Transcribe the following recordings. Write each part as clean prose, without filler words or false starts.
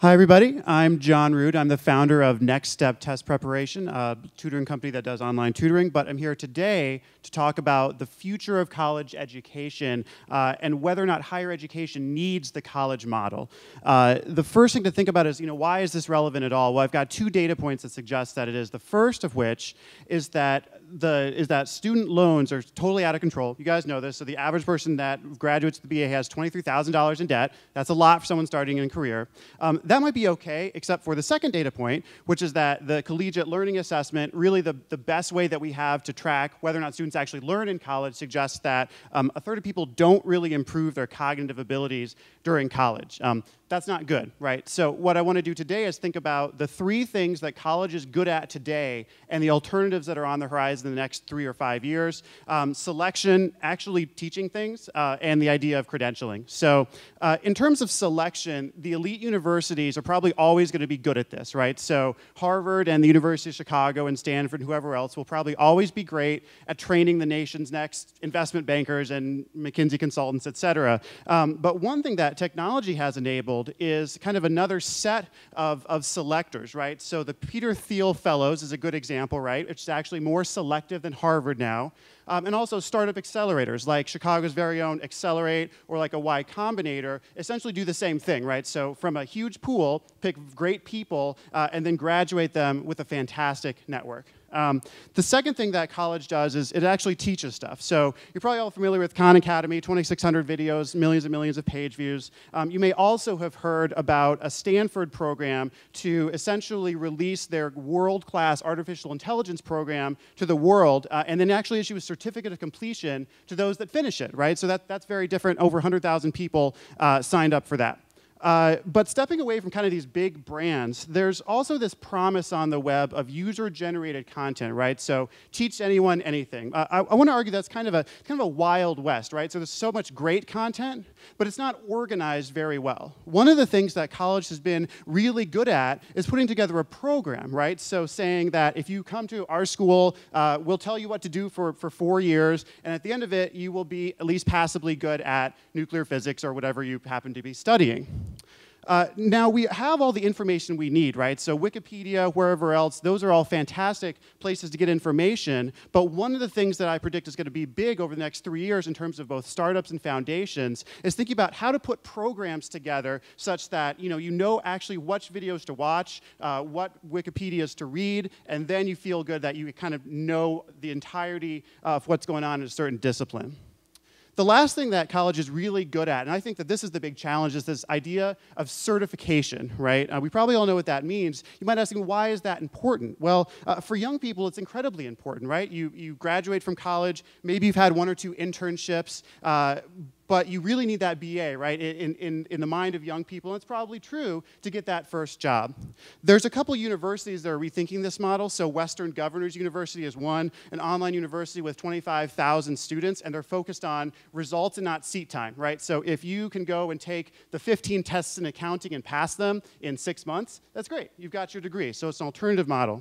Hi, everybody. I'm John Rood. I'm the founder of Next Step Test Preparation, a tutoring company that does online tutoring. But I'm here today to talk about the future of college education and whether or not higher education needs the college model. The first thing to think about is, why is this relevant at all? Well, I've got two data points that suggest that it is. The first of which is that student loans are totally out of control. You guys know this. So the average person that graduates the BA has $23,000 in debt. That's a lot for someone starting in a career. That might be okay, except for the second data point, which is that the Collegiate Learning Assessment, really the best way that we have to track whether or not students actually learn in college, suggests that a third of people don't really improve their cognitive abilities during college. That's not good, right? So what I want to do today is think about the three things that college is good at today and the alternatives that are on the horizon in the next 3 or 5 years. Selection, actually teaching things, and the idea of credentialing. So in terms of selection, the elite universities are probably always going to be good at this, right? So Harvard and the University of Chicago and Stanford and whoever else will probably always be great at training the nation's next investment bankers and McKinsey consultants, et cetera. But one thing that technology has enabled is kind of another set of selectors, right? So the Peter Thiel Fellows is a good example, right? It's actually more selective than Harvard now. And also startup accelerators, like Chicago's very own Accelerate or like a Y Combinator, essentially do the same thing, right? So from a huge pool, pick great people, and then graduate them with a fantastic network. The second thing that college does is it actually teaches stuff. So you're probably all familiar with Khan Academy, 2,600 videos, millions and millions of page views. You may also have heard about a Stanford program to essentially release their world-class artificial intelligence program to the world, and then actually issue a certificate of completion to those that finish it, right? So that's very different. Over 100,000 people signed up for that. But stepping away from kind of these big brands, there's also this promise on the web of user-generated content, right? So teach anyone anything. I want to argue that's kind of a wild west, right? So there's so much great content, but it's not organized very well. One of the things that college has been really good at is putting together a program, right? So saying that if you come to our school, we'll tell you what to do for 4 years, and at the end of it, you will be at least passably good at nuclear physics or whatever you happen to be studying. Now, we have all the information we need, right? So Wikipedia, wherever else, those are all fantastic places to get information. But one of the things that I predict is going to be big over the next 3 years in terms of both startups and foundations is thinking about how to put programs together such that you know actually which videos to watch, what Wikipedias to read, and then you feel good that you kind of know the entirety of what's going on in a certain discipline. The last thing that college is really good at, and I think that this is the big challenge, is this idea of certification, right? We probably all know what that means. You might ask me, why is that important? Well, for young people, it's incredibly important, right? You graduate from college, maybe you've had 1 or 2 internships, but you really need that BA, right, in the mind of young people, and it's probably true, to get that first job. There's a couple universities that are rethinking this model. So Western Governors University is one, an online university with 25,000 students, and they're focused on results and not seat time, right? So if you can go and take the 15 tests in accounting and pass them in 6 months, that's great. You've got your degree. So it's an alternative model.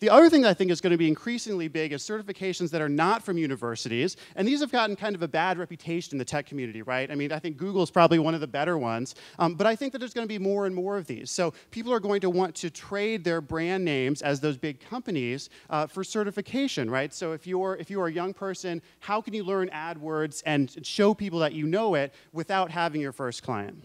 The other thing that I think is going to be increasingly big is certifications that are not from universities, and these have gotten kind of a bad reputation in the tech community, right? I mean, I think Google's probably one of the better ones, but I think that there's going to be more and more of these. So people are going to want to trade their brand names as those big companies for certification, right? So if you're a young person, how can you learn AdWords and show people that you know it without having your first client?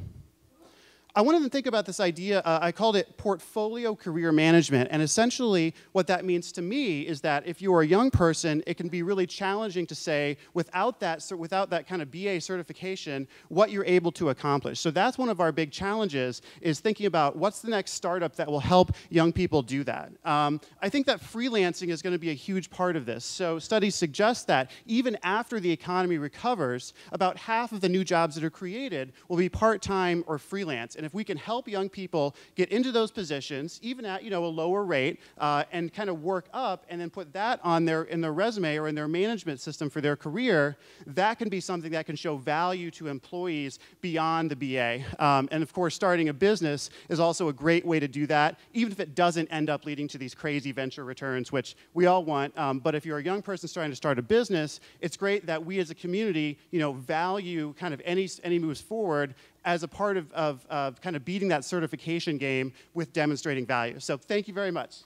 I wanted to think about this idea, I called it portfolio career management, and essentially what that means to me is that if you're a young person, it can be really challenging to say, without that kind of BA certification, what you're able to accomplish. So that's one of our big challenges, is thinking about what's the next startup that will help young people do that. I think that freelancing is going to be a huge part of this. So studies suggest that even after the economy recovers, about half of the new jobs that are created will be part-time or freelance. And if we can help young people get into those positions, even at a lower rate, and kind of work up and then put that on in their resume or in their management system for their career, that can be something that can show value to employees beyond the BA. And of course, starting a business is also a great way to do that, even if it doesn't end up leading to these crazy venture returns, which we all want. But if you're a young person starting to start a business, it's great that we as a community value kind of any moves forward as a part of kind of beating that certification game with demonstrating value. So thank you very much.